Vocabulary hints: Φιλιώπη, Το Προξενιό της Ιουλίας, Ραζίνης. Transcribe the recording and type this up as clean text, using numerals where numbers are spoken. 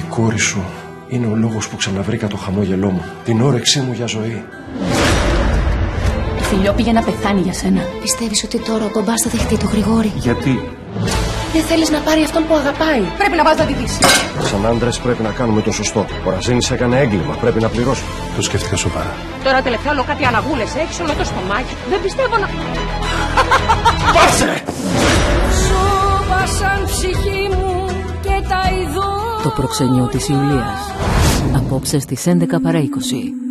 Η κόρη σου είναι ο λόγος που ξαναβρήκα το χαμόγελό μου, την όρεξή μου για ζωή. Η Φιλιώπη για να πεθάνει για σένα. Πιστεύεις ότι τώρα ο μπαμπάς θα δεχτεί το Γρηγόρη? Γιατί? Δεν θέλεις να πάρει αυτόν που αγαπάει. Πρέπει να πας να τη δεις. Σαν άντρες πρέπει να κάνουμε το σωστό. Ο Ραζίνης έκανε έγκλημα. Πρέπει να πληρώσει. Το σκέφτηκα σοβαρά. Τώρα τελευταία όλο κάτι αναγούλες. Έχεις όλο το στομάχι. Δεν πιστεύω να... Πάσε! Σώπασαν ψυχή μου και τα ειδώ. Το Προξενιό της Ιουλίας. Απόψε στις 11 παρά 20.